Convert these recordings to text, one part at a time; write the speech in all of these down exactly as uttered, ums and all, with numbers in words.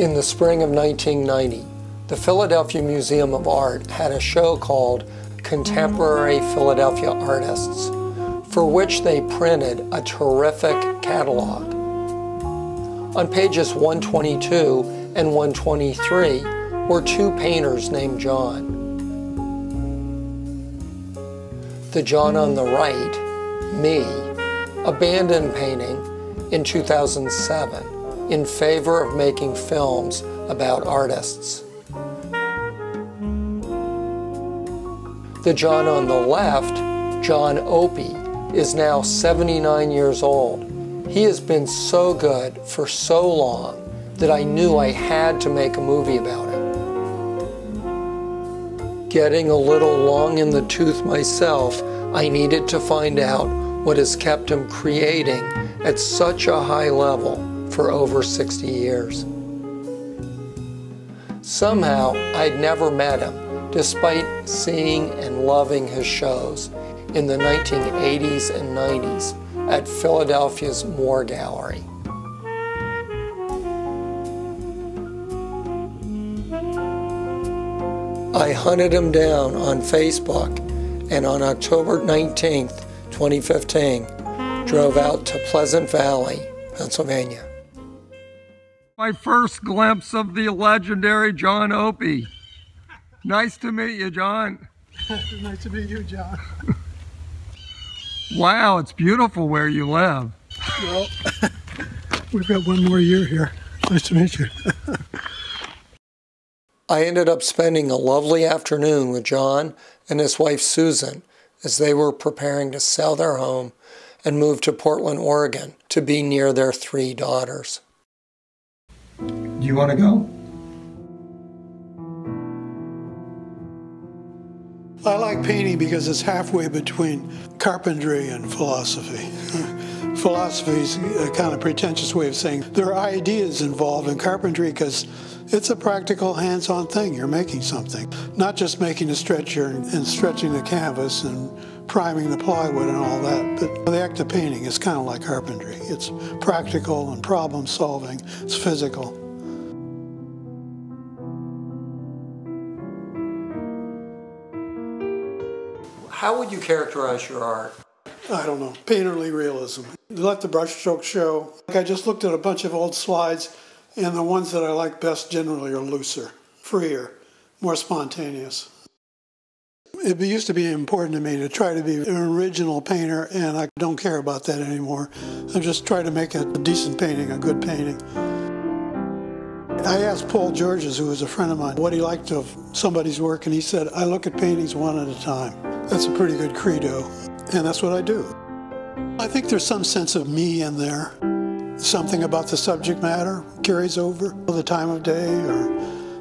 In the spring of nineteen ninety, the Philadelphia Museum of Art had a show called Contemporary Philadelphia Artists, for which they printed a terrific catalog. On pages one twenty-two and one twenty-three were two painters named John. The John on the right, me, abandoned painting in two thousand seven in favor of making films about artists. The John on the left, John Opie, is now seventy-nine years old. He has been so good for so long that I knew I had to make a movie about him. Getting a little long in the tooth myself, I needed to find out what has kept him creating at such a high level for over sixty years. Somehow, I'd never met him, despite seeing and loving his shows in the nineteen eighties and nineties. At Philadelphia's Moore Gallery. I hunted him down on Facebook and on October nineteenth, twenty fifteen, drove out to Pleasant Valley, Pennsylvania. My first glimpse of the legendary John Opie. Nice to meet you, John. Nice to meet you, John. Wow, it's beautiful where you live. Well, we've got one more year here. Nice to meet you. I ended up spending a lovely afternoon with John and his wife Susan as they were preparing to sell their home and move to Portland, Oregon to be near their three daughters. Do you want to go? I like painting because it's halfway between carpentry and philosophy. Philosophy is a kind of pretentious way of saying there are ideas involved in carpentry because it's a practical, hands-on thing. You're making something, not just making a stretcher and, and stretching the canvas and priming the plywood and all that. But the act of painting is kind of like carpentry. It's practical and problem-solving. It's physical. How would you characterize your art? I don't know, painterly realism. Let the brushstrokes show. Like I just looked at a bunch of old slides, and the ones that I like best generally are looser, freer, more spontaneous. It used to be important to me to try to be an original painter, and I don't care about that anymore. I'm just trying to make a decent painting, a good painting. I asked Paul Georges, who was a friend of mine, what he liked of somebody's work, and he said, I look at paintings one at a time. That's a pretty good credo, and that's what I do. I think there's some sense of me in there. Something about the subject matter carries over, the time of day or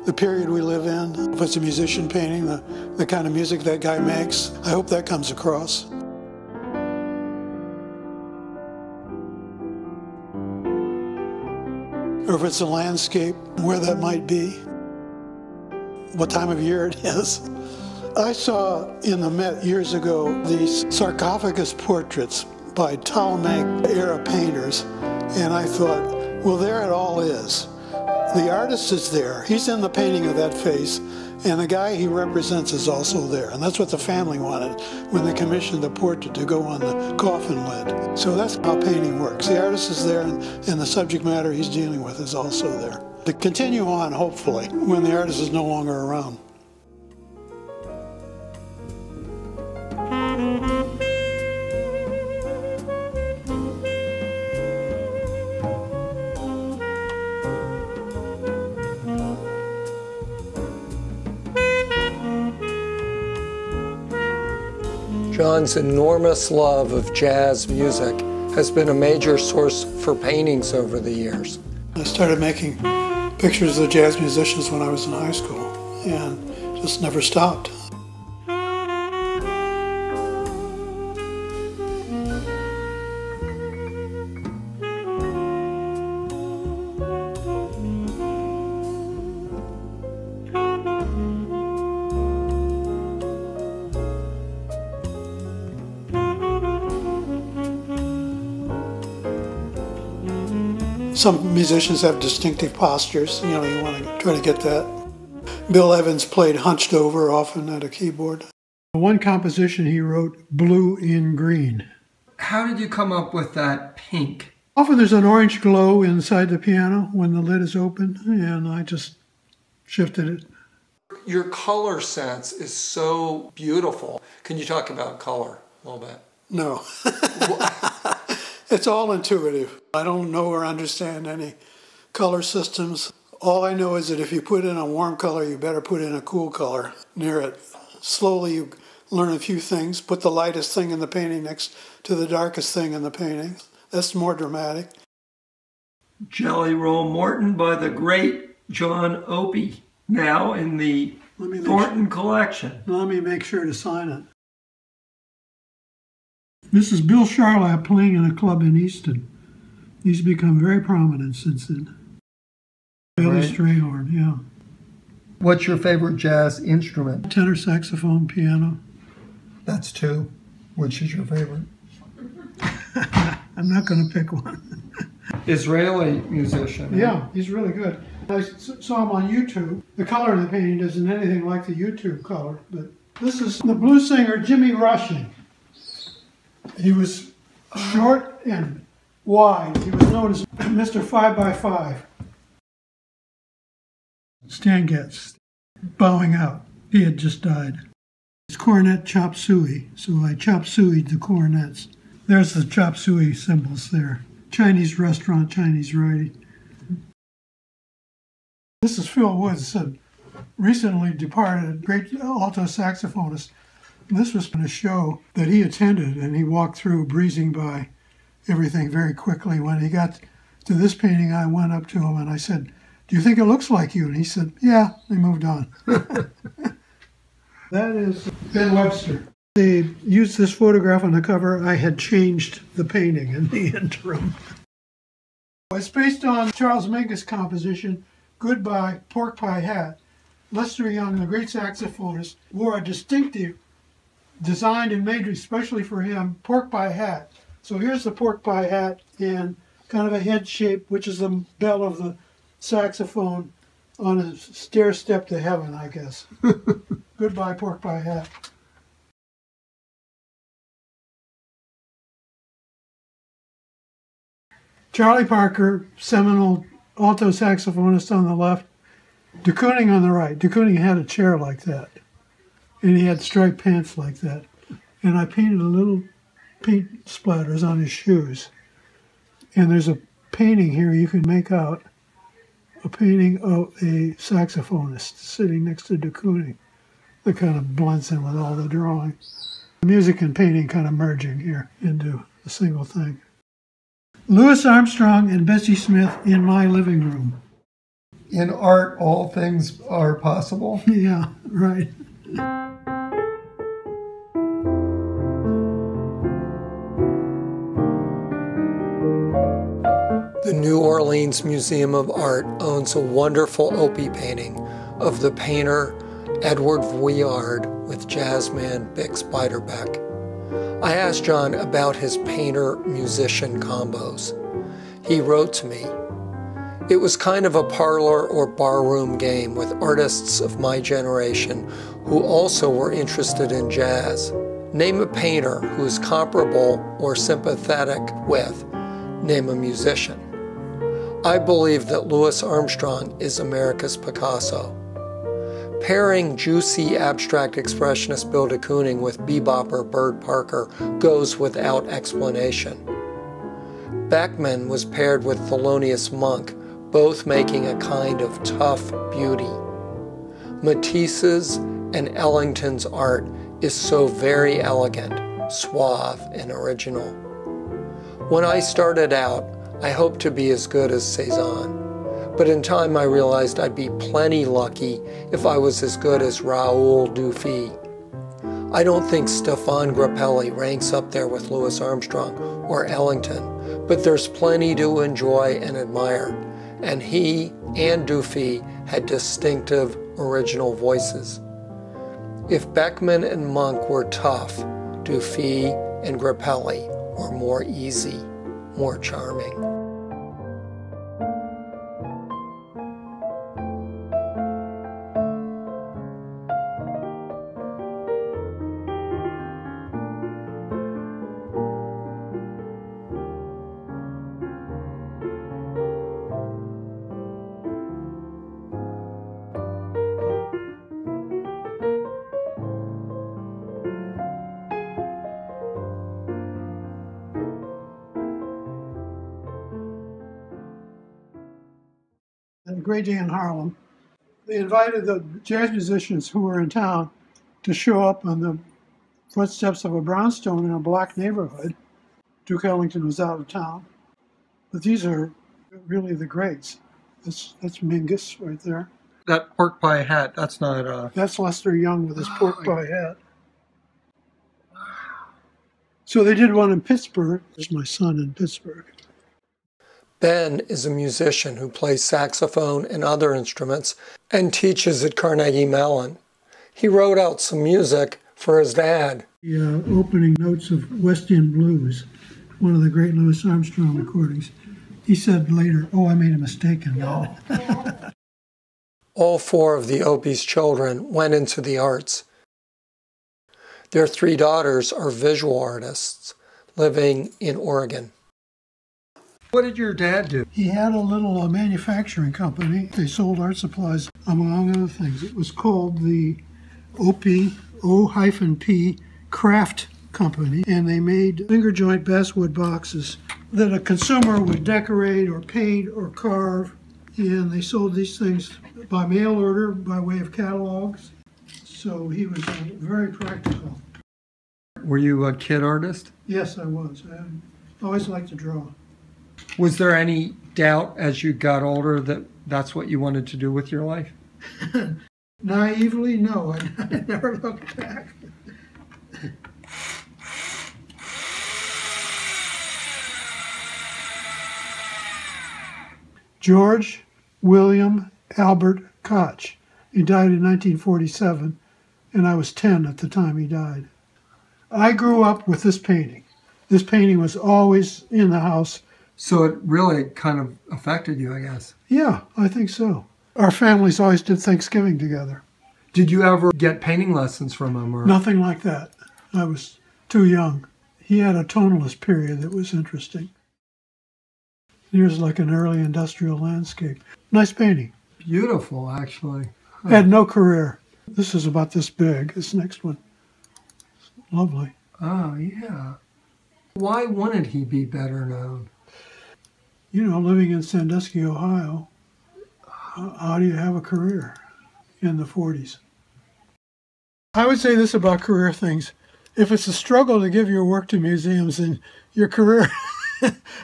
the period we live in. If it's a musician painting, the, the kind of music that guy makes, I hope that comes across. Or if it's a landscape, where that might be, what time of year it is. I saw in the Met years ago these sarcophagus portraits by Ptolemaic-era painters, and I thought, well, there it all is. The artist is there. He's in the painting of that face, and the guy he represents is also there. And that's what the family wanted when they commissioned the portrait to go on the coffin lid. So that's how painting works. The artist is there, and the subject matter he's dealing with is also there. To continue on, hopefully, when the artist is no longer around. John's enormous love of jazz music has been a major source for paintings over the years. I started making pictures of jazz musicians when I was in high school and just never stopped. Some musicians have distinctive postures, you know, you want to try to get that. Bill Evans played hunched over often at a keyboard. One composition he wrote, Blue in Green. How did you come up with that pink? Often there's an orange glow inside the piano when the lid is open, and I just shifted it. Your color sense is so beautiful. Can you talk about color a little bit? No. It's all intuitive. I don't know or understand any color systems. All I know is that if you put in a warm color, you better put in a cool color near it. Slowly you learn a few things. Put the lightest thing in the painting next to the darkest thing in the painting. That's more dramatic. Jelly Roll Morton by the great John Opie, now in the Thornton sure. collection. Let me make sure to sign it. This is Bill Charlap playing in a club in Easton. He's become very prominent since then. Billy Strayhorn, yeah. What's your favorite jazz instrument? Tenor saxophone, piano. That's two. Which is your favorite? I'm not going to pick one. Israeli musician. Yeah, right? He's really good. I saw him on YouTube. The color in the painting isn't anything like the YouTube color, but this is the blues singer Jimmy Rushing. He was short and wide. He was known as Mister Five by Five. Stan Getz, bowing out. He had just died. His cornet chop suey, so I chop sueyed the cornets. There's the chop suey symbols there. Chinese restaurant, Chinese writing. This is Phil Woods, a recently departed great alto saxophonist. This was a show that he attended, and he walked through, breezing by everything very quickly. When he got to this painting, I went up to him and I said, "Do you think it looks like you?" And he said, "Yeah," and moved on. That is Ben Webster. They used this photograph on the cover. I had changed the painting in the interim. It's based on Charles Mingus' composition, Goodbye, Pork Pie Hat. Lester Young, the great saxophonist, wore a distinctive, designed and made especially for him, pork pie hat. So here's the pork pie hat and kind of a head shape, which is the bell of the saxophone on a stair step to heaven, I guess. Goodbye, pork pie hat. Charlie Parker, seminal alto saxophonist on the left, de Kooning on the right. De Kooning had a chair like that, and he had striped pants like that. And I painted a little paint splatters on his shoes. And there's a painting here you can make out, a painting of a saxophonist sitting next to de Kooning. That kind of blends in with all the drawing. The music and painting kind of merging here into a single thing. Louis Armstrong and Bessie Smith in my living room. In art, all things are possible. Yeah, right. The New Orleans Museum of Art owns a wonderful Opie painting of the painter Edward Vuillard with jazzman Bick Spiderbeck. I asked John about his painter-musician combos. He wrote to me, "It was kind of a parlor or barroom game with artists of my generation who also were interested in jazz. Name a painter who is comparable or sympathetic with. Name a musician." I believe that Louis Armstrong is America's Picasso. Pairing juicy abstract expressionist Bill de Kooning with bebopper Bird Parker goes without explanation. Beckmann was paired with Thelonious Monk, both making a kind of tough beauty. Matisse's and Ellington's art is so very elegant, suave, and original. When I started out, I hoped to be as good as Cezanne. But in time I realized I'd be plenty lucky if I was as good as Raoul Dufy. I don't think Stefan Grappelli ranks up there with Louis Armstrong or Ellington, but there's plenty to enjoy and admire, and he and Dufy had distinctive, original voices. If Beckmann and Monk were tough, Dufy and Grappelli were more easy, more charming. great day in Harlem. They invited the jazz musicians who were in town to show up on the footsteps of a brownstone in a black neighborhood. Duke Ellington was out of town. But these are really the greats. That's, that's Mingus right there. That pork pie hat, that's not a... That's Lester Young with his pork pie hat. So they did one in Pittsburgh. There's my son in Pittsburgh. Ben is a musician who plays saxophone and other instruments and teaches at Carnegie Mellon. He wrote out some music for his dad. The uh, opening notes of West End Blues, one of the great Louis Armstrong recordings. He said later, "Oh, I made a mistake in that." All four of the Opie's children went into the arts. Their three daughters are visual artists living in Oregon. What did your dad do? He had a little uh, manufacturing company. They sold art supplies, among other things. It was called the Opie, O P I Craft Company, and they made finger joint basswood boxes that a consumer would decorate or paint or carve, and they sold these things by mail order, by way of catalogs. So he was uh, very practical. Were you a kid artist? Yes, I was. I always liked to draw. Was there any doubt as you got older that that's what you wanted to do with your life? Naively, no. I never looked back. George William Albert Koch. He died in nineteen forty-seven, and I was ten at the time he died. I grew up with this painting. This painting was always in the house. So it really kind of affected you, I guess. Yeah, I think so. Our families always did Thanksgiving together. Did you ever get painting lessons from him? Or? Nothing like that. I was too young. He had a tonalist period that was interesting. Here's like an early industrial landscape. Nice painting. Beautiful, actually. Huh. Had no career. This is about this big, this next one. Lovely. Oh, yeah. Why wouldn't he be better known? You know, living in Sandusky, Ohio, how do you have a career in the forties? I would say this about career things. If it's a struggle to give your work to museums, then your career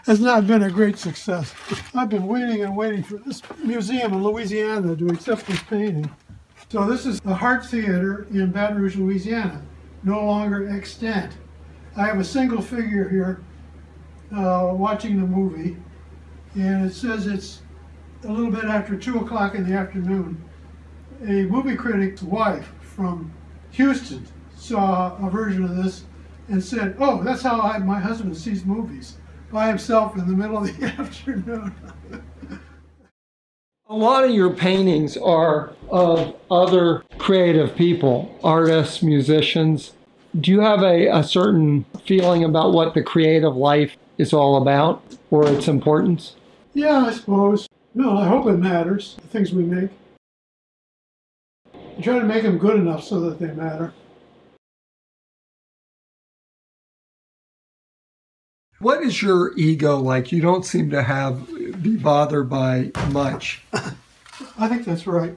has not been a great success. I've been waiting and waiting for this museum in Louisiana to accept this painting. So this is the Hart Theater in Baton Rouge, Louisiana, no longer extant. I have a single figure here uh, watching the movie. And it says it's a little bit after two o'clock in the afternoon. A movie critic's wife from Houston saw a version of this and said, "Oh, that's how I, my husband sees movies, by himself in the middle of the afternoon." A lot of your paintings are of other creative people, artists, musicians. Do you have a, a certain feeling about what the creative life is all about or its importance? Yeah, I suppose. No, I hope it matters, the things we make. I try to make them good enough so that they matter. What is your ego like? You don't seem to have be bothered by much. I think that's right.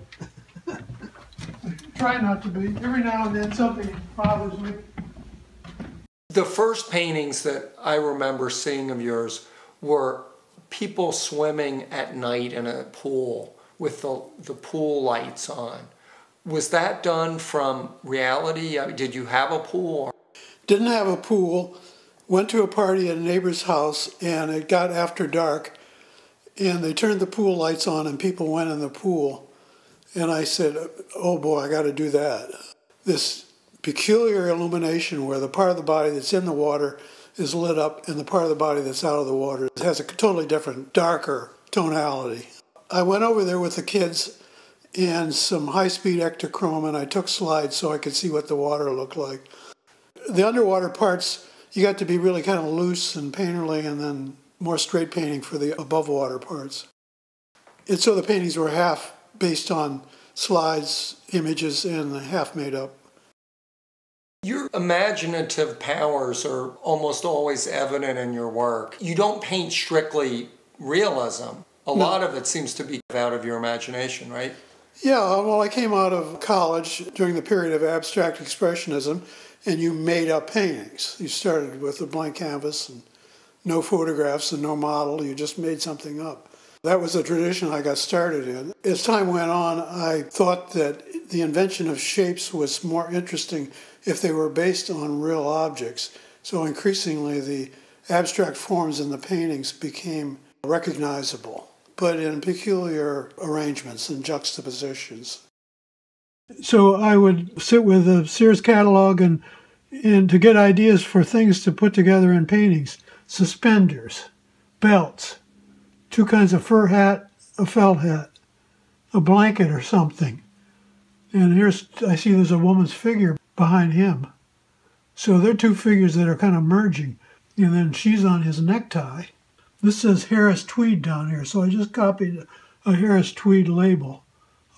I try not to be. Every now and then something bothers me. The first paintings that I remember seeing of yours were people swimming at night in a pool with the, the pool lights on. Was that done from reality? Did you have a pool? Didn't have a pool. Went to a party at a neighbor's house, and it got after dark, and they turned the pool lights on, and people went in the pool. And I said, "Oh boy, I got to do that." This peculiar illumination where the part of the body that's in the water is lit up and the part of the body that's out of the water has a totally different, darker tonality. I went over there with the kids and some high-speed ectochrome, and I took slides so I could see what the water looked like. The underwater parts, you got to be really kind of loose and painterly, and then more straight painting for the above-water parts. And so the paintings were half based on slides, images, and half made up. Your imaginative powers are almost always evident in your work. You don't paint strictly realism. A no. lot of it seems to be out of your imagination, right? Yeah, well, I came out of college during the period of abstract expressionism, and you made up paintings. You started with a blank canvas and no photographs and no model. You just made something up. That was the tradition I got started in. As time went on, I thought that the invention of shapes was more interesting if they were based on real objects. So increasingly, the abstract forms in the paintings became recognizable, but in peculiar arrangements and juxtapositions. So I would sit with a Sears catalog and, and to get ideas for things to put together in paintings. Suspenders, belts, two kinds of fur hat, a felt hat, a blanket or something. And here's, I see there's a woman's figure behind him. So they're two figures that are kind of merging. And then she's on his necktie. This says Harris Tweed down here, so I just copied a Harris Tweed label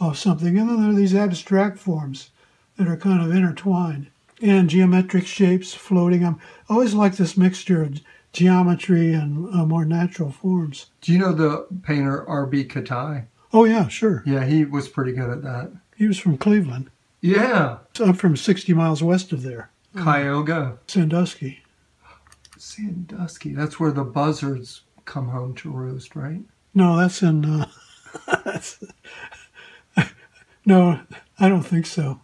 of something. And then there are these abstract forms that are kind of intertwined. And geometric shapes floating. I always like this mixture of geometry and uh, more natural forms. Do you know the painter R B Katai? Oh, yeah, sure. Yeah, he was pretty good at that. He was from Cleveland. Yeah. So I'm from sixty miles west of there. Cuyahoga. Sandusky. Sandusky. That's where the buzzards come home to roost, right? No, that's in... Uh, that's, no, I don't think so.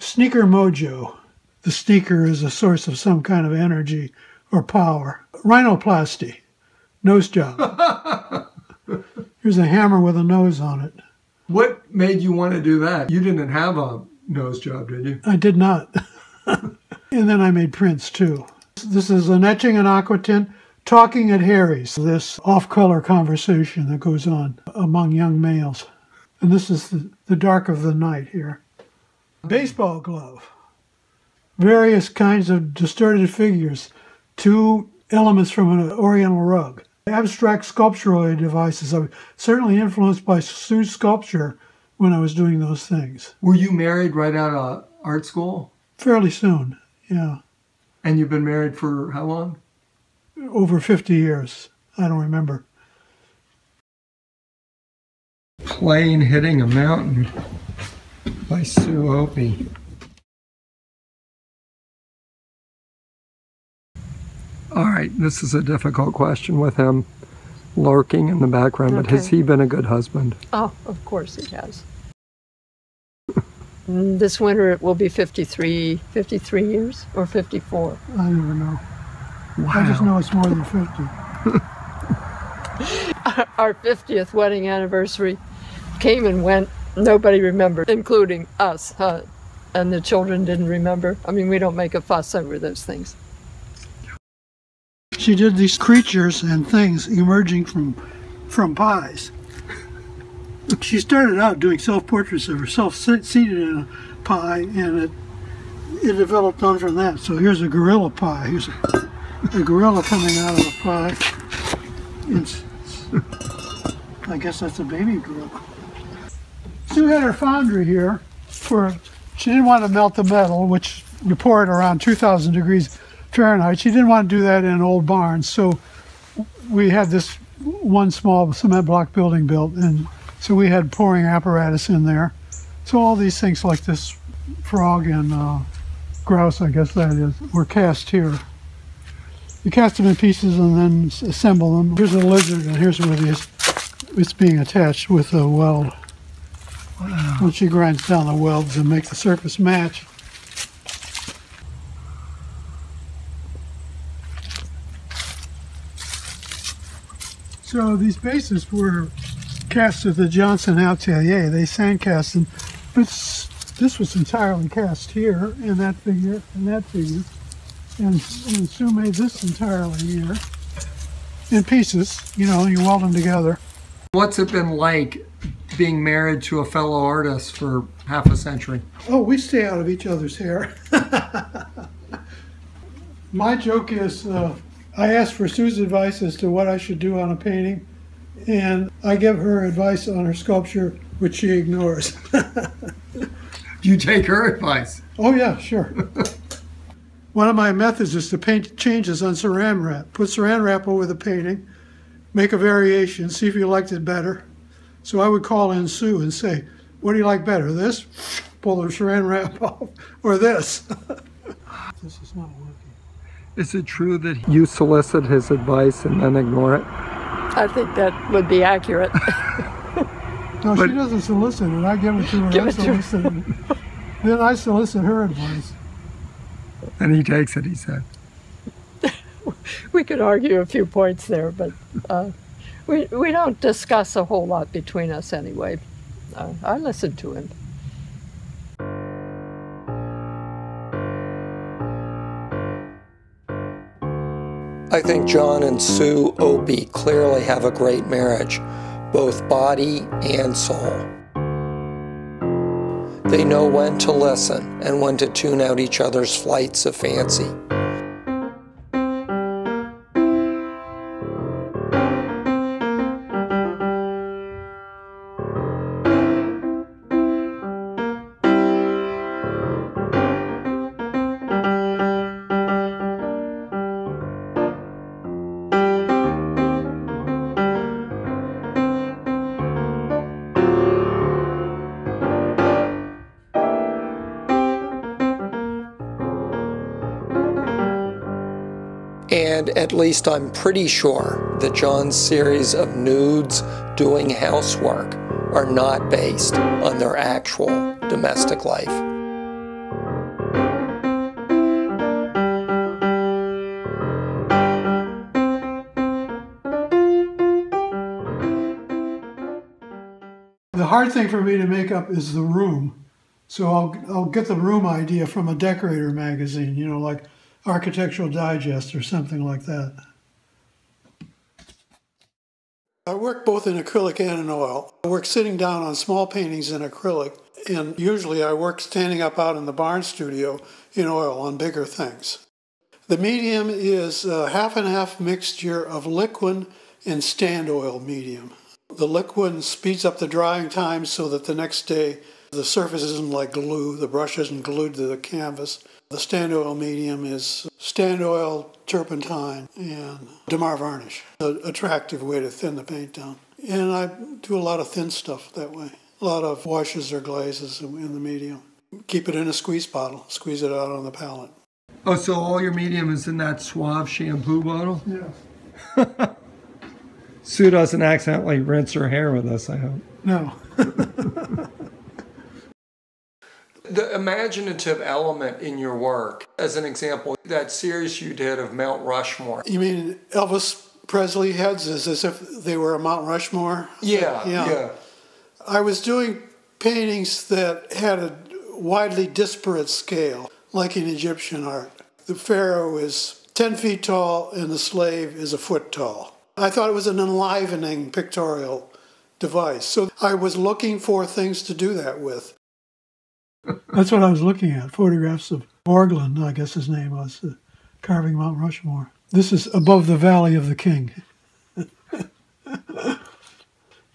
Sneaker mojo. The sneaker is a source of some kind of energy or power. Rhinoplasty. Nose job. Here's a hammer with a nose on it. What made you want to do that? You didn't have a nose job, did you? I did not. And then I made prints, too. This is an etching in Aquatint, Talking at Harry's, this off-color conversation that goes on among young males. And this is the, the dark of the night here. Baseball glove. Various kinds of distorted figures. Two elements from an oriental rug. Abstract sculptural devices. I was certainly influenced by Sue's sculpture when I was doing those things. Were you married right out of art school? Fairly soon, yeah. And you've been married for how long? Over fifty years. I don't remember. Plane hitting a mountain. By Sue Opie. All right, this is a difficult question with him lurking in the background, okay. But has he been a good husband? Oh, of course he has. This winter it will be fifty-three, fifty-three years or fifty-four. I don't know. Wow. I just know it's more than fifty. Our fiftieth wedding anniversary came and went. Nobody remembered, including us, huh? And the children didn't remember. I mean, we don't make a fuss over those things. She did these creatures and things emerging from, from pies. She started out doing self-portraits of herself seated in a pie, and it, it developed on from that. So here's a gorilla pie. Here's a, a gorilla coming out of a pie. It's, I guess that's a baby gorilla. Sue had her foundry here. For she didn't want to melt the metal, which you pour it around two thousand degrees Fahrenheit. She didn't want to do that in an old barn, so we had this one small cement block building built, and so we had pouring apparatus in there. So all these things like this frog and uh, grouse, I guess that is, were cast here. You cast them in pieces and then assemble them. Here's a lizard, and here's where it is. It's being attached with a weld. Wow. When she grinds down the welds and makes the surface match. So these bases were cast at the Johnson Atelier. They sand cast them, but this was entirely cast here, and that figure, and that figure. And, and Sue made this entirely here, in pieces, you know, you weld them together. What's it been like being married to a fellow artist for half a century? Oh, we stay out of each other's hair. My joke is, uh, I asked for Sue's advice as to what I should do on a painting, and I give her advice on her sculpture, which she ignores. You take her advice? Oh yeah, sure. One of my methods is to paint changes on saran wrap. Put saran wrap over the painting, make a variation, see if you liked it better. So I would call in Sue and say, what do you like better, this? Pull the saran wrap off, or this? This is not working. Is it true that you solicit his advice and then ignore it? I think that would be accurate. No, but she doesn't solicit it. I give it to her. Give I solicit it. Then I solicit her advice. And he takes it, he said. We could argue a few points there, but uh, we, we don't discuss a whole lot between us anyway. Uh, I listen to him. I think John and Sue Opie clearly have a great marriage, both body and soul. They know when to listen and when to tune out each other's flights of fancy. And at least I'm pretty sure that John's series of nudes doing housework are not based on their actual domestic life. The hard thing for me to make up is the room. So I'll, I'll get the room idea from a decorator magazine, you know, like Architectural Digest or something like that. I work both in acrylic and in oil. I work sitting down on small paintings in acrylic, and usually I work standing up out in the barn studio in oil on bigger things. The medium is a half and half mixture of Liquin and stand oil medium. The Liquin speeds up the drying time so that the next day the surface isn't like glue, the brush isn't glued to the canvas. The stand oil medium is stand oil, turpentine, and Damar varnish, an attractive way to thin the paint down. And I do a lot of thin stuff that way, a lot of washes or glazes in the medium. Keep it in a squeeze bottle, squeeze it out on the palette. Oh, so all your medium is in that Suave shampoo bottle? Yeah. Sue doesn't accidentally rinse her hair with us, I hope. No. The imaginative element in your work, as an example, that series you did of Mount Rushmore. You mean Elvis Presley heads is as if they were a Mount Rushmore? Yeah, yeah, yeah. I was doing paintings that had a widely disparate scale, like in Egyptian art. The pharaoh is ten feet tall and the slave is a foot tall. I thought it was an enlivening pictorial device, so I was looking for things to do that with. That's what I was looking at, photographs of Borglum, I guess his name was, uh, carving Mount Rushmore. This is above the Valley of the King.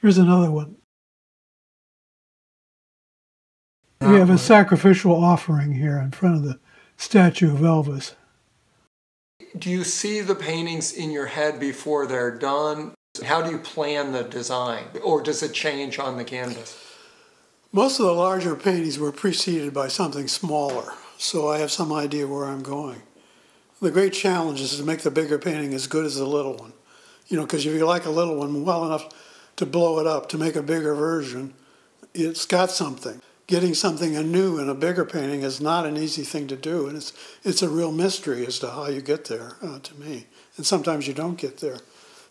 Here's another one. We have a sacrificial offering here in front of the statue of Elvis. Do you see the paintings in your head before they're done? How do you plan the design? Or does it change on the canvas? Most of the larger paintings were preceded by something smaller, so I have some idea where I'm going. The great challenge is to make the bigger painting as good as the little one. You know, because if you like a little one well enough to blow it up, to make a bigger version, it's got something. Getting something anew in a bigger painting is not an easy thing to do, and it's, it's a real mystery as to how you get there, uh, to me. And sometimes you don't get there.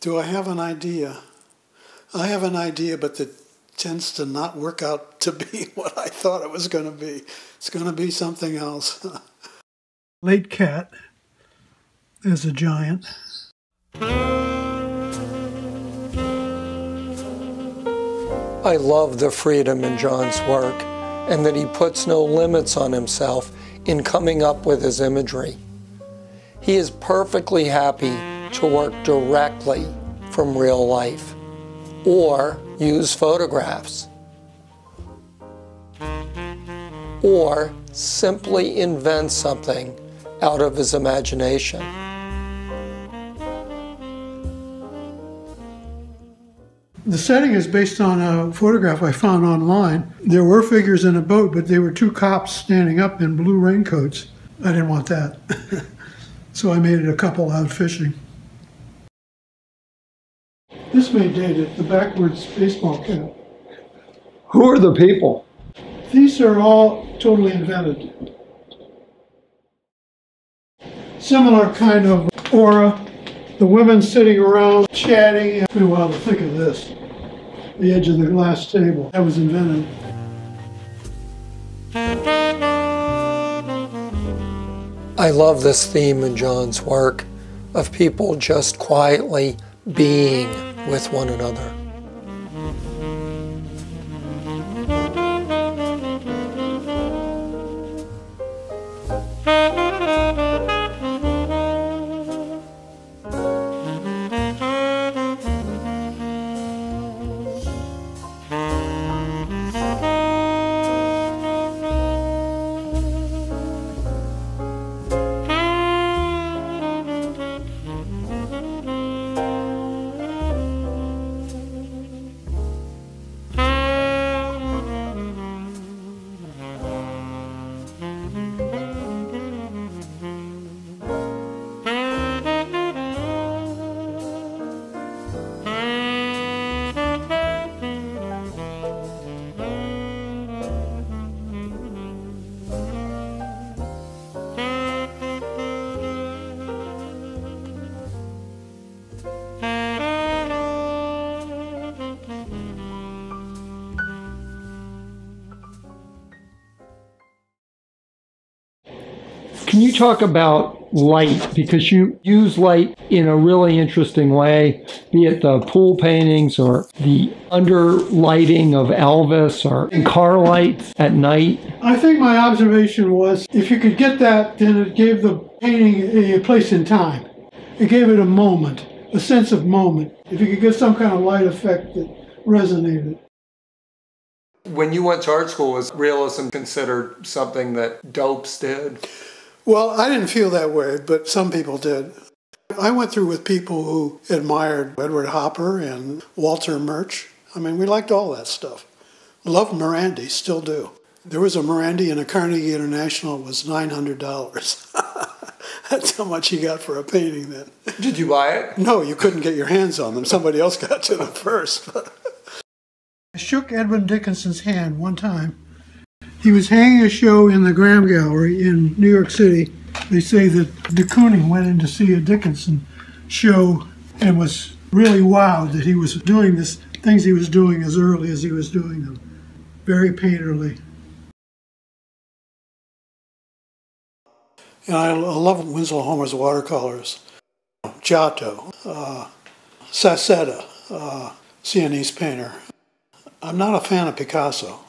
Do I have an idea? I have an idea, but that tends to not work out to be what I thought it was going to be. It's going to be something else. Late Cat is a giant. I love the freedom in John's work, and that he puts no limits on himself in coming up with his imagery. He is perfectly happy to work directly from real life or use photographs or simply invent something out of his imagination. The setting is based on a photograph I found online. There were figures in a boat, but they were two cops standing up in blue raincoats. I didn't want that. So I made it a couple out fishing. This may date it, the backwards baseball cap. Who are the people? These are all totally invented. Similar kind of aura. The women sitting around chatting. Meanwhile, think of this. The edge of the glass table. That was invented. I love this theme in John's work of people just quietly being with one another. Can you talk about light? Because you use light in a really interesting way, be it the pool paintings or the under-lighting of Elvis or car lights at night. I think my observation was if you could get that, then it gave the painting a place in time. It gave it a moment, a sense of moment. If you could get some kind of light effect that resonated. When you went to art school, was realism considered something that dopes did? Well, I didn't feel that way, but some people did. I went through with people who admired Edward Hopper and Walter Murch. I mean, we liked all that stuff. Loved Mirandi, still do. There was a Mirandi in a Carnegie International. It was nine hundred dollars. That's how much you got for a painting then. Did you buy it? No, you couldn't get your hands on them. Somebody else got to them first. I shook Edwin Dickinson's hand one time. He was hanging a show in the Graham Gallery in New York City. They say that de Kooning went in to see a Dickinson show and was really wowed that he was doing this, things he was doing as early as he was doing them, very painterly. And I love Winslow Homer's watercolors, Giotto, uh, Sassetta, uh, Sienese painter. I'm not a fan of Picasso.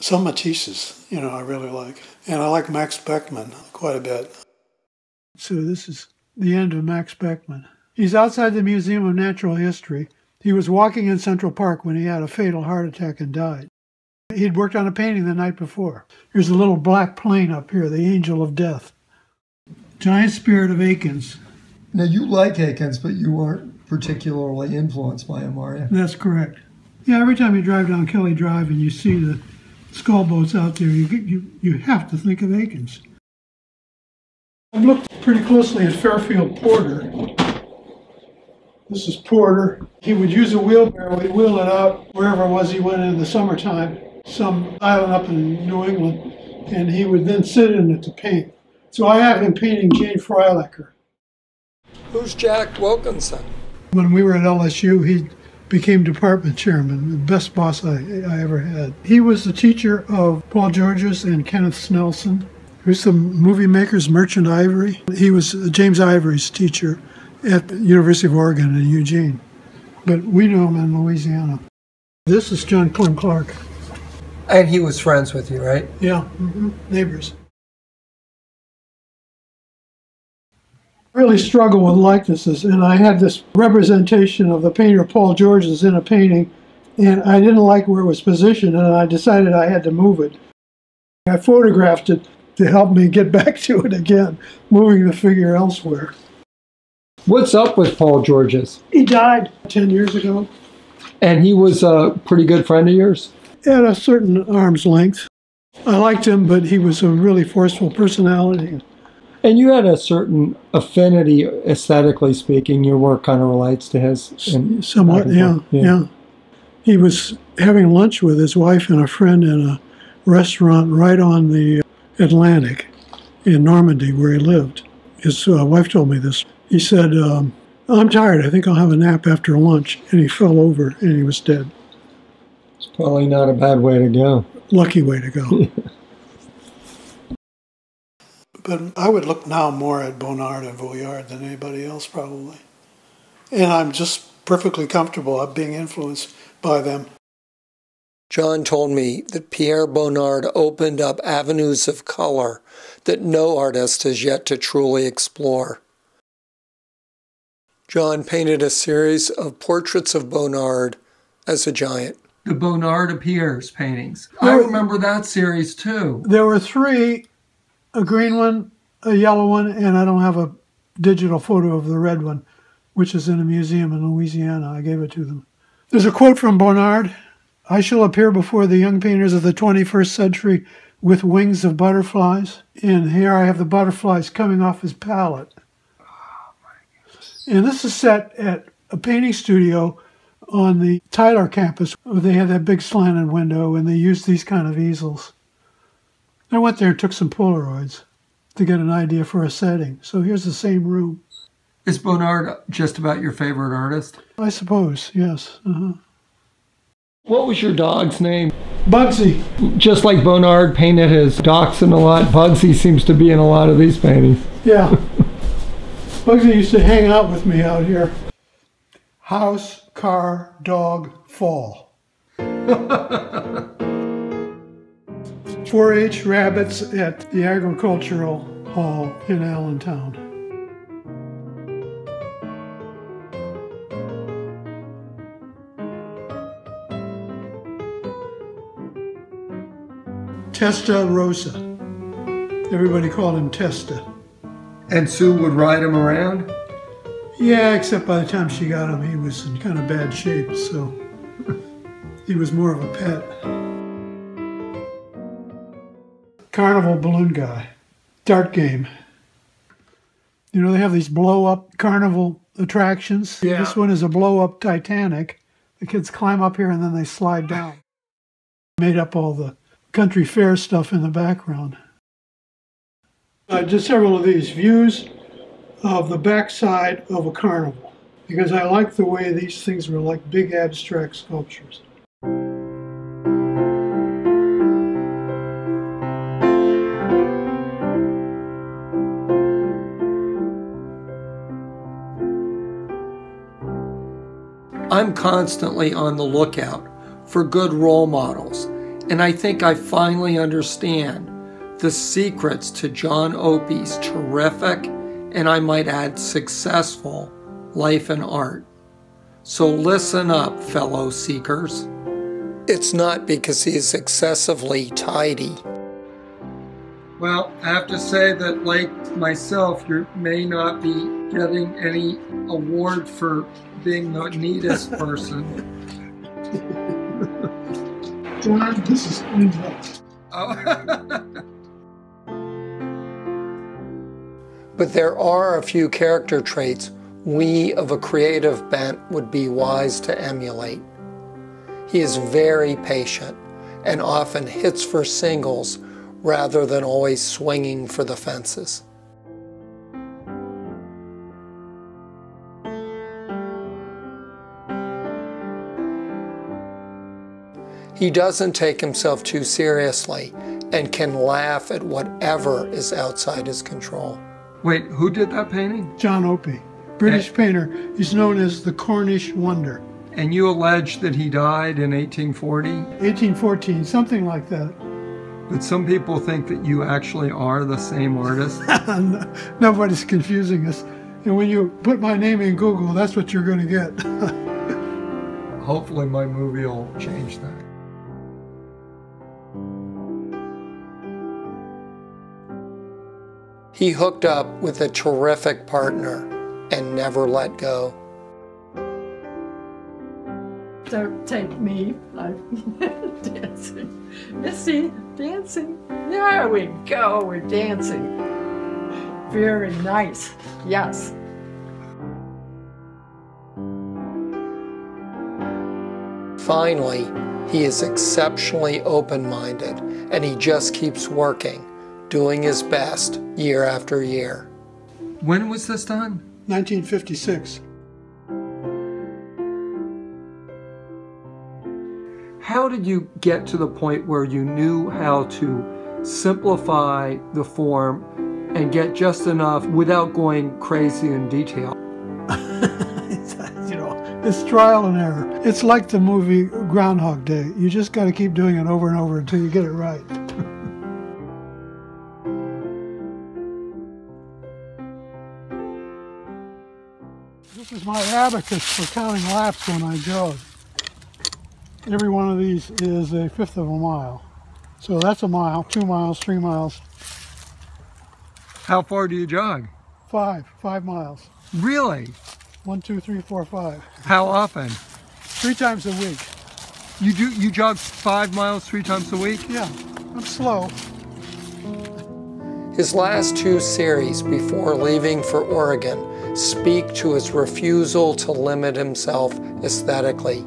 Some Matisse's, you know, I really like. And I like Max Beckmann quite a bit. So this is the end of Max Beckmann. He's outside the Museum of Natural History. He was walking in Central Park when he had a fatal heart attack and died. He'd worked on a painting the night before. Here's a little black plane up here, the Angel of Death. Giant Spirit of Aikens. Now, you like Aikens, but you weren't particularly influenced by him, are you? That's correct. Yeah, every time you drive down Kelly Drive and you see the skull boats out there, you, you, you have to think of Aikens. I've looked pretty closely at Fairfield Porter. This is Porter. He would use a wheelbarrow, he'd wheel it out wherever it was he went in the summertime, some island up in New England, and he would then sit in it to paint. So I have him painting Jane Freilacker. Who's Jack Wilkinson? When we were at L S U, he'd became department chairman, the best boss I, I ever had. He was the teacher of Paul Georges and Kenneth Snelson, who's the movie makers, Merchant Ivory. He was James Ivory's teacher at the University of Oregon in Eugene. But we know him in Louisiana. This is John Clem Clark. And he was friends with you, right? Yeah, mm-hmm. Neighbors. I really struggle with likenesses, and I had this representation of the painter Paul Georges in a painting, and I didn't like where it was positioned, and I decided I had to move it. I photographed it to help me get back to it again, moving the figure elsewhere. What's up with Paul Georges? He died ten years ago. And he was a pretty good friend of yours? At a certain arm's length. I liked him, but he was a really forceful personality. And you had a certain affinity, aesthetically speaking. Your work kind of relates to his. And Somewhat, yeah, yeah, yeah. He was having lunch with his wife and a friend in a restaurant right on the Atlantic in Normandy, where he lived. His uh, wife told me this. He said, um, I'm tired. I think I'll have a nap after lunch. And he fell over, and he was dead. It's probably not a bad way to go. Lucky way to go. But I would look now more at Bonnard and Vuillard than anybody else, probably. And I'm just perfectly comfortable being influenced by them. John told me that Pierre Bonnard opened up avenues of color that no artist has yet to truly explore. John painted a series of portraits of Bonnard as a giant. The Bonnard Appears paintings. I remember that series, too. There were three. A green one, a yellow one, and I don't have a digital photo of the red one, which is in a museum in Louisiana. I gave it to them. There's a quote from Bonnard. I shall appear before the young painters of the twenty-first century with wings of butterflies. And here I have the butterflies coming off his palette. Oh my goodness. And this is set at a painting studio on the Tyler campus. They had that big slanted window, and they used these kind of easels. I went there and took some Polaroids to get an idea for a setting. So here's the same room. Is Bonnard just about your favorite artist? I suppose, yes. Uh-huh. What was your dog's name? Bugsy. Just like Bonnard painted his dachshund a lot, Bugsy seems to be in a lot of these paintings. Yeah. Bugsy used to hang out with me out here. House, car, dog, fall. four H rabbits at the Agricultural Hall in Allentown. Testa Rosa. Everybody called him Testa. And Sue would ride him around? Yeah, except by the time she got him, he was in kind of bad shape, so he was more of a pet. Carnival balloon guy, dart game. You know, they have these blow-up carnival attractions. Yeah. This one is a blow-up Titanic. The kids climb up here and then they slide down. Made up all the country fair stuff in the background. I did several of these views of the backside of a carnival because I like the way these things were like big abstract sculptures. I'm constantly on the lookout for good role models, and I think I finally understand the secrets to John Opie's terrific, and I might add successful, life in art. So listen up, fellow seekers. It's not because he's excessively tidy. Well, I have to say that, like myself, you may not be getting any award for being the neatest person. John, this is cleaned up. But there are a few character traits we of a creative bent would be wise to emulate. He is very patient and often hits for singles rather than always swinging for the fences. He doesn't take himself too seriously and can laugh at whatever is outside his control. Wait, who did that painting? John Opie, British and, painter. He's known as the Cornish Wonder. And you allege that he died in eighteen forty? eighteen fourteen, something like that. But some people think that you actually are the same artist. Nobody's confusing us. And when you put my name in Google, that's what you're going to get. Hopefully my movie will change that. He hooked up with a terrific partner and never let go. Don't take me, I'm dancing. Missy, dancing. There we go, we're dancing. Very nice, yes. Finally, he is exceptionally open-minded and he just keeps working, doing his best year after year. When was this done? nineteen fifty-six. How did you get to the point where you knew how to simplify the form and get just enough without going crazy in detail? You know, it's trial and error. It's like the movie Groundhog Day. You just got to keep doing it over and over until you get it right. This is my abacus for counting laps when I jog. Every one of these is a fifth of a mile. So that's a mile, two miles, three miles. How far do you jog? Five, five miles. Really? One, two, three, four, five. How often? Three times a week. You do, you jog five miles three times a week? Yeah, I'm slow. His last two series before leaving for Oregon speak to his refusal to limit himself aesthetically.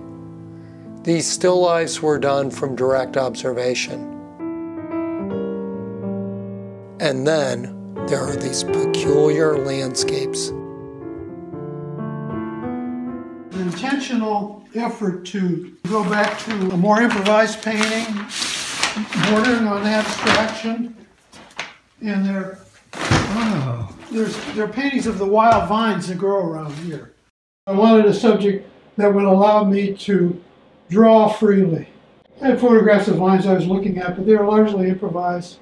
These still lifes were done from direct observation. And then there are these peculiar landscapes. An intentional effort to go back to a more improvised painting, bordering on abstraction. And they're, oh. there's, they're paintings of the wild vines that grow around here. I wanted a subject that would allow me to draw freely. I had photographs of lines I was looking at, but they were largely improvised.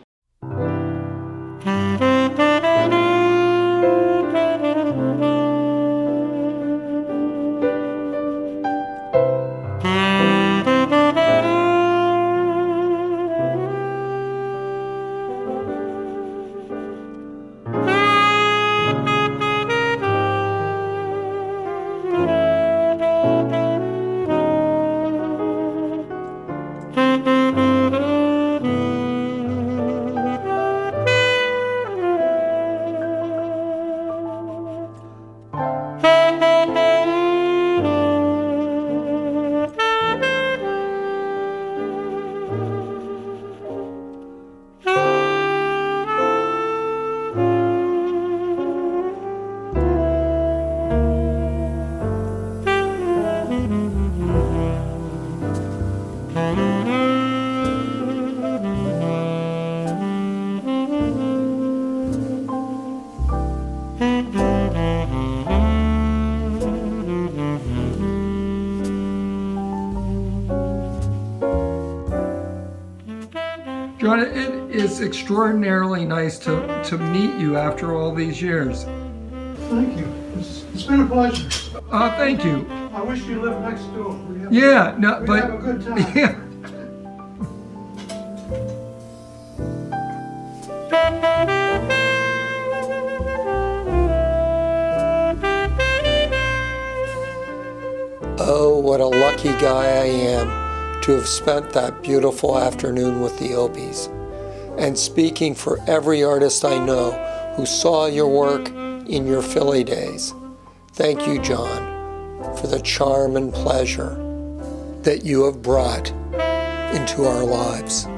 It's extraordinarily nice to, to meet you after all these years. Thank you. It's, it's been a pleasure. Uh, thank you. I wish you lived next door. We have, yeah, no, we but have a good time. Yeah. Oh, what a lucky guy I am to have spent that beautiful afternoon with the Opies. And speaking for every artist I know who saw your work in your Philly days, thank you, John, for the charm and pleasure that you have brought into our lives.